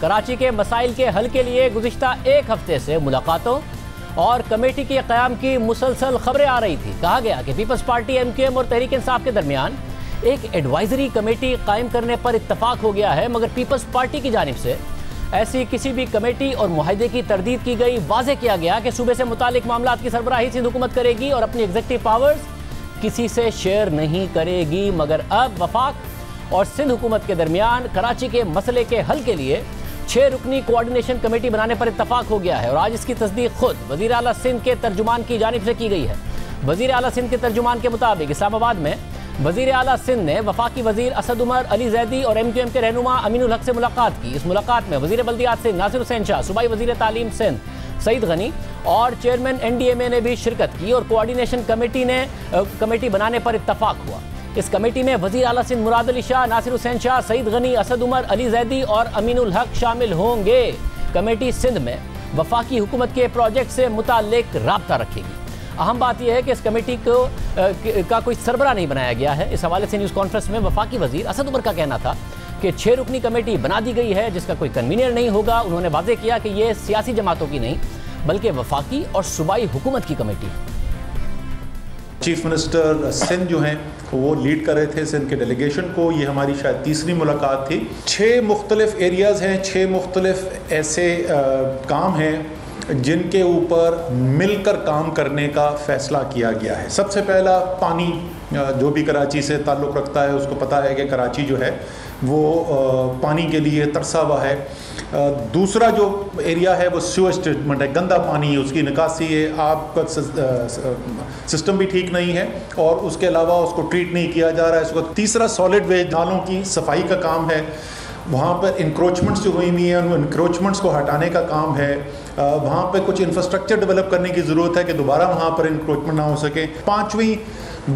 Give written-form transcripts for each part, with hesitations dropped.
कराची के मसाइल के हल के लिए गुज़िश्ता एक हफ्ते से मुलाकातों और कमेटी के क़याम की मुसलसल खबरें आ रही थी। कहा गया कि पीपल्स पार्टी, एमक्यूएम और तहरीक इंसाफ के दरमियान एक एडवाइजरी कमेटी कायम करने पर इत्तफाक हो गया है, मगर पीपल्स पार्टी की जानिब से ऐसी किसी भी कमेटी और मुआहदे की तरदीद की गई। वाज़ेह किया गया कि सूबे से मुतालिक मामलात की सरबराही सिंध हुकूमत करेगी और अपनी एग्जीक्यूटिव पावर्स किसी से शेयर नहीं करेगी। मगर अब वफाक और सिंध हुकूमत के दरमियान कराची के मसले के हल के लिए 6 रुकनी कोऑर्डिनेशन कमेटी बनाने पर इत्तफाक हो गया है और आज इसकी तस्दीक खुद वज़ीर आला सिंध के तर्जुमान की जानिब से की गई है। वज़ीर आला सिंध के तर्जुमान के मुताबिक इस्लामाबाद में वज़ीर आला सिंध ने वफाकी वज़ीर असद उमर, अली ज़ैदी और MQM के रहनुमा अमीनुल हक़ से मुलाकात की। इस मुलाकात में वज़ीर बल्दियात सिंध नासिर हुसैन शाह, सूबाई वज़ीर तालीम सिंध सईद घनी और चेयरमैन NDMA ने भी शिरकत की और कोऑर्डिनेशन कमेटी ने कमेटी बनाने पर इत्तफाक हुआ। इस कमेटी में वज़ीर आला सिंध मुराद अली शाह, नासिर हुसैन शाह, सईद घनी, असद उमर, अली ज़ैदी और अमीनुल हक़ शामिल होंगे। कमेटी सिंध में वफाकी हुकूमत के प्रोजेक्ट से मुतालिक राब्ता रखेगी। अहम बात यह है कि इस कमेटी को का कोई सरबरा नहीं बनाया गया है। इस हवाले से न्यूज़ कॉन्फ्रेंस में वफाकी वज़ीर असद उमर का कहना था कि 6 रुकनी कमेटी बना दी गई है जिसका कोई कन्वीनियर नहीं होगा। उन्होंने वादे किया कि ये सियासी जमातों की नहीं बल्कि वफाकी और सूबाई हुकूमत की कमेटी है। चीफ मिनिस्टर सिंध जो हैं वो लीड कर रहे थे सिंध के डेलीगेशन को। ये हमारी शायद तीसरी मुलाकात थी। 6 मुख्तलिफ एरियाज़ हैं, 6 मुख्तलिफ ऐसे काम हैं जिनके ऊपर मिलकर काम करने का फैसला किया गया है। सबसे पहला पानी, जो भी कराची से ताल्लुक़ रखता है उसको पता है कि कराची जो है वो पानी के लिए तरसा हुआ है। दूसरा जो एरिया है वो सीवेज ट्रीटमेंट है, गंदा पानी है, उसकी निकासी है, आपका सिस्टम भी ठीक नहीं है और उसके अलावा उसको ट्रीट नहीं किया जा रहा है इसको। तीसरा सॉलिड वेस्ट, नालों की सफाई का काम है, वहाँ पर इंक्रोचमेंट्स जो हुई हुई हैं उन इंक्रोचमेंट्स को हटाने का काम है। वहाँ पर कुछ इंफ्रास्ट्रक्चर डेवलप करने की ज़रूरत है कि दोबारा वहाँ पर इंक्रोचमेंट ना हो सके। 5वीं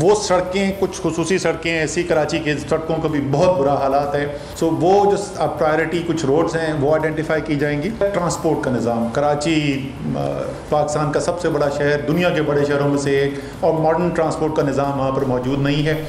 वो सड़कें, कुछ खुसूसी सड़कें ऐसी कराची के सड़कों का भी बहुत बुरा हालात है। सो वो जो प्रायोरिटी कुछ रोड्स हैं वो आइडेंटिफाई की जाएंगी। ट्रांसपोर्ट का निज़ाम, कराची पाकिस्तान का सबसे बड़ा शहर, दुनिया के बड़े शहरों में से एक, और मॉडर्न ट्रांसपोर्ट का निज़ाम वहाँ पर मौजूद नहीं है।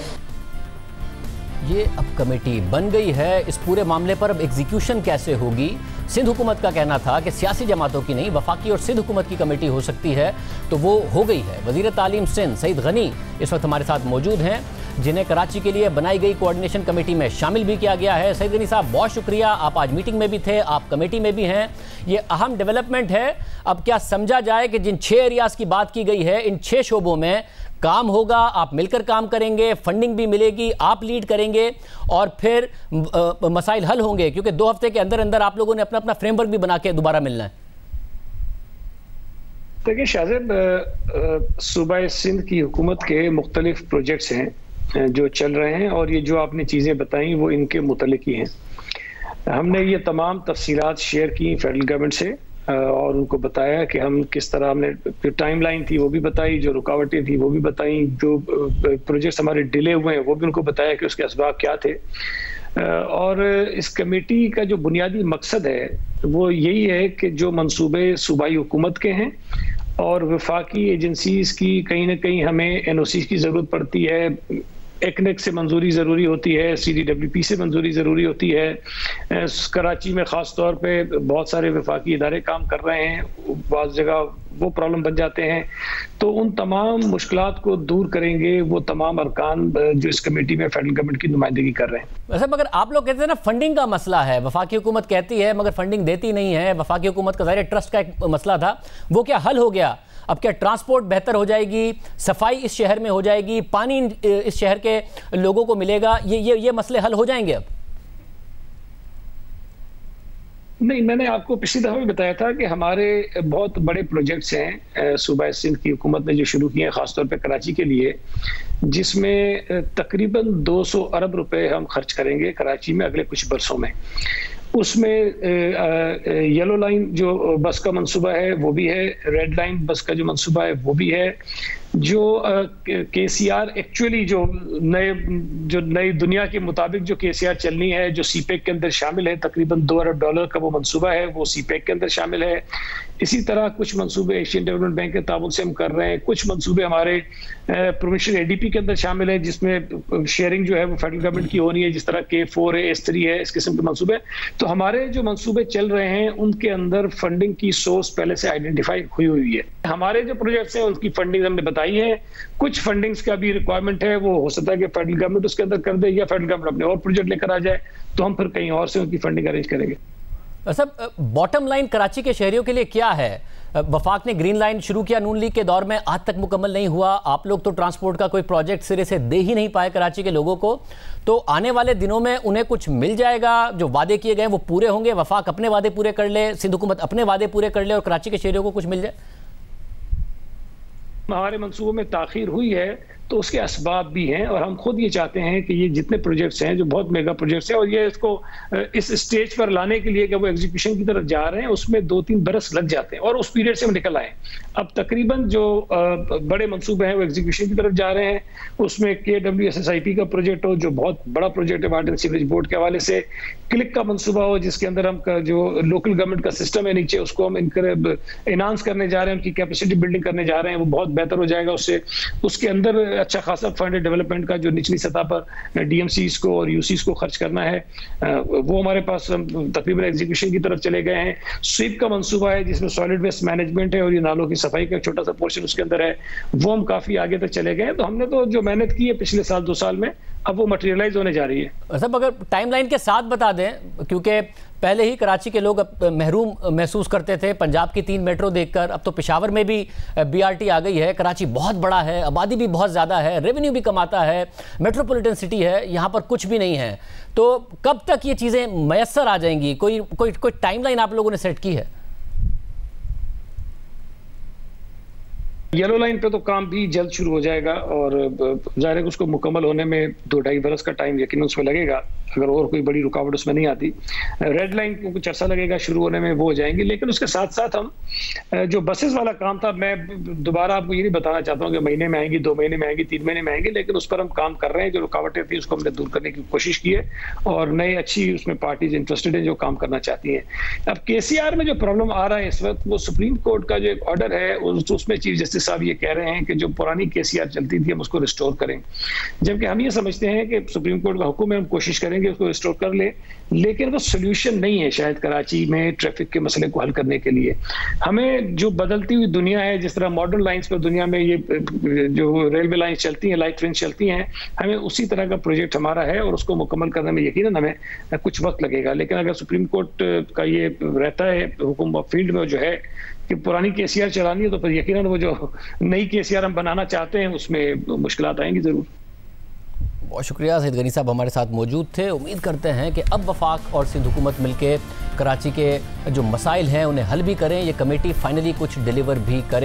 ये अब कमेटी बन गई है। इस पूरे मामले पर अब एग्जीक्यूशन कैसे होगी? सिंध हुकूमत का कहना था कि सियासी जमातों की नहीं वफाकी और सिंध हुकूमत की कमेटी हो सकती है, तो वो हो गई है। वज़ीर तालीम सिंध सईद घनी इस वक्त हमारे साथ मौजूद हैं जिन्हें कराची के लिए बनाई गई कोऑर्डिनेशन कमेटी में शामिल भी किया गया है। सईद घनी साहब, बहुत शुक्रिया, आप आज मीटिंग में भी थे, आप कमेटी में भी हैं। ये अहम डेवलपमेंट है। अब क्या समझा जाए कि जिन 6 एरियाज़ की बात की गई है इन 6 शोबों में काम होगा, आप मिलकर काम करेंगे, फंडिंग भी मिलेगी, आप लीड करेंगे और फिर मसाइल हल होंगे? क्योंकि 2 हफ्ते के अंदर अंदर आप लोगों ने अपना अपना फ्रेमवर्क भी बना के दोबारा मिलना है। देखिए शाहब, सूबा सिंध की हुकूमत के मुख्तलिफ प्रोजेक्ट्स हैं जो चल रहे हैं और ये जो आपने चीज़ें बताई वो इनके मुतल्लिक़ ही हैं। हमने ये तमाम तफसीलात शेयर की फेडरल गवर्नमेंट से और उनको बताया कि हम किस तरह, हमने जो टाइमलाइन थी वो भी बताई, जो रुकावटें थी वो भी बताई, जो प्रोजेक्ट्स हमारे डिले हुए हैं वो भी उनको बताया कि उसके असबाब क्या थे। और इस कमेटी का जो बुनियादी मकसद है वो यही है कि जो मंसूबे सूबाई हुकूमत के हैं और वफाकी एजेंसीज़ की कहीं ना कहीं हमें NOCs की ज़रूरत पड़ती है, एक्नेक से मंजूरी ज़रूरी होती है, CDWP से मंजूरी ज़रूरी होती है। कराची में ख़ास तौर पे बहुत सारे वफाकी इदारे काम कर रहे हैं, बाज़ जगह वो प्रॉब्लम बन जाते हैं, तो उन तमाम मुश्किलात को दूर करेंगे वो तमाम अरकान जो इस कमेटी में फेडरल गवर्नमेंट की नुमाइंदगी कर रहे हैं। वैसे मगर आप लोग कहते हैं ना फंडिंग का मसला है, वफाकी हुकूमत कहती है मगर फंडिंग देती नहीं है। वफाकी हुकूमत का ज़ाहिर ट्रस्ट का एक मसला था, वो क्या हल हो गया? अब क्या ट्रांसपोर्ट बेहतर हो जाएगी, सफाई इस शहर में हो जाएगी, पानी इस शहर के लोगों को मिलेगा, ये मसले हल हो जाएंगे अब? नहीं, मैंने आपको पिछली दफ़ा भी बताया था कि हमारे बहुत बड़े प्रोजेक्ट्स हैं सूबा सिंध की हुकूमत ने जो शुरू किए हैं ख़ासतौर पर कराची के लिए, जिसमें तकरीबन 200 अरब रुपए हम खर्च करेंगे कराची में अगले कुछ बरसों में। उसमें येलो लाइन जो बस का मंसूबा है वो भी है, रेड लाइन बस का जो मंसूबा है वो भी है, जो केसीआर एक्चुअली जो नई दुनिया के मुताबिक जो केसीआर चलनी है, जो सीपेक के अंदर शामिल है, तकरीबन $2 अरब का वो मंसूबा है, वो सीपेक के अंदर शामिल है। इसी तरह कुछ मंसूबे एशियन डेवलपमेंट बैंक के ताबुन से हम कर रहे हैं, कुछ मंसूबे हमारे प्रोविंशियल एडीपी के अंदर शामिल है जिसमें शेयरिंग जो है वो फेडरल गवर्नमेंट की हो रही है, जिस तरह K4 है, S3 है, इस किस्म के मंसूबे। तो हमारे जो मंसूबे चल रहे हैं उनके अंदर फंडिंग की सोर्स पहले से आइडेंटिफाई हुई है। हमारे जो प्रोजेक्ट्स हैं उनकी फंडिंग हमने बताई है, कुछ फंडिंग्स का भी रिक्वायरमेंट है, वो हो सकता है कि फेडरल गवर्नमेंट उसके अंदर कर दे या फेडरल गवर्नमेंट अपने और प्रोजेक्ट लेकर आ जाए तो हम फिर कहीं और से उनकी फंडिंग अरेंज करेंगे। सब बॉटम लाइन कराची के शहरियों के लिए क्या है? वफाक ने ग्रीन लाइन शुरू किया नून लीग के दौर में, आज तक मुकम्मल नहीं हुआ। आप लोग तो ट्रांसपोर्ट का कोई प्रोजेक्ट सिरे से दे ही नहीं पाए कराची के लोगों को, तो आने वाले दिनों में उन्हें कुछ मिल जाएगा? जो वादे किए गए वो पूरे होंगे, वफाक अपने वादे पूरे कर ले, सिंध हुकूमत अपने वादे पूरे कर ले और कराची के शहरियों को कुछ मिल जाए? हमारे मंसूबों में ताखीर हुई है तो उसके असबाब भी हैं और हम खुद ये चाहते हैं कि ये जितने प्रोजेक्ट्स हैं जो बहुत मेगा प्रोजेक्ट्स हैं और ये इसको इस स्टेज पर लाने के लिए कि वो एग्जीक्यूशन की तरफ जा रहे हैं उसमें 2-3 बरस लग जाते हैं और उस पीरियड से हम निकल आए। अब तकरीबन जो बड़े मंसूबे हैं वो एग्जीक्यूशन की तरफ जा रहे हैं, उसमें KWSSIP का प्रोजेक्ट हो जो बहुत बड़ा प्रोजेक्ट है वाटर सीवरेज बोर्ड के हवाले से, क्लिक का मनसूबा हो जिसके अंदर हम जो लोकल गवर्नमेंट का सिस्टम है नीचे उसको हम इनहांस करने जा रहे हैं, उनकी कैपेसिटी बिल्डिंग करने जा रहे हैं, वो बहुत बेहतर हो जाएगा उससे। उसके अंदर अच्छा खासा फंड डेवलपमेंट का जो निचली सतह पर DMCs को और UCCs को खर्च करना है वो हमारे पास तकरीबन एग्जीक्यूशन की तरफ चले गए हैं। स्वीप का मंसूबा है जिसमें सॉलिड वेस्ट मैनेजमेंट है और ये नालों की सफाई का छोटा सा पोर्शन उसके अंदर है, वो हम काफी आगे तक चले गए हैं। तो हमने तो जो मेहनत की है पिछले साल 2 साल में अब वो मटेरियलाइज होने जा रही है। सब अगर टाइमलाइन के साथ बता दें, क्योंकि पहले ही कराची के लोग महरूम महसूस करते थे पंजाब की 3 मेट्रो देखकर, अब तो पिशावर में भी BRT आ गई है। कराची बहुत बड़ा है, आबादी भी बहुत ज़्यादा है, रेवेन्यू भी कमाता है, मेट्रोपॉलिटन सिटी है, यहाँ पर कुछ भी नहीं है। तो कब तक ये चीज़ें मैसर आ जाएंगी? कोई टाइमलाइन आप लोगों ने सेट की है? येलो लाइन पे तो काम भी जल्द शुरू हो जाएगा और जाहिर है उसको मुकम्मल होने में 2-2.5 बरस का टाइम यकीनन उसमें लगेगा अगर और कोई बड़ी रुकावट उसमें नहीं आती। रेड लाइन को कुछ अर्सा लगेगा शुरू होने में, वो हो जाएंगी। लेकिन उसके साथ साथ हम जो बसेस वाला काम था, मैं दोबारा आपको ये नहीं बताना चाहता हूँ कि महीने में आएंगी, 2 महीने में आएंगी, 3 महीने में आएंगी, लेकिन उस पर हम काम कर रहे हैं। जो रुकावटें थी उसको हमने दूर करने की कोशिश की है और नई अच्छी उसमें पार्टीज इंटरेस्टेड हैं जो काम करना चाहती हैं। अब KCR में जो प्रॉब्लम आ रहा है इस वक्त, वो सुप्रीम कोर्ट का जो एक ऑर्डर है उसमें चीफ जस्टिस साहब ये कह रहे हैं कि जो पुरानी KCR चलती थी हम उसको रिस्टोर करें, जबकि हम ये समझते हैं कि सुप्रीम कोर्ट का हुक्म है, हम कोशिश करें उसको रिस्टोर कर ले, लेकिन वो सोल्यूशन नहीं है शायद कराची में ट्रैफिक के मसले को हल करने के लिए। हमें जो बदलती हुई दुनिया है, जिस तरह मॉडर्न लाइंस पर दुनिया में ये जो रेलवे लाइंस चलती हैं, लाइट ट्रेन चलती हैं, हमें उसी तरह का प्रोजेक्ट हमारा है और उसको मुकम्मल करने में यकीनन हमें कुछ वक्त लगेगा। लेकिन अगर सुप्रीम कोर्ट का ये रहता है हुक्म फील्ड में जो है कि पुरानी KCR चलानी है, तो फिर यकीनन वो जो नई KCR हम बनाना चाहते हैं उसमें मुश्किलात आएंगी ज़रूर। बहुत शुक्रिया, सईद गनी साहब हमारे साथ मौजूद थे। उम्मीद करते हैं कि अब वफाक और सिंध हुकूमत मिलकर कराची के जो मसाइल हैं उन्हें हल भी करें, ये कमेटी फाइनली कुछ डिलीवर भी करें।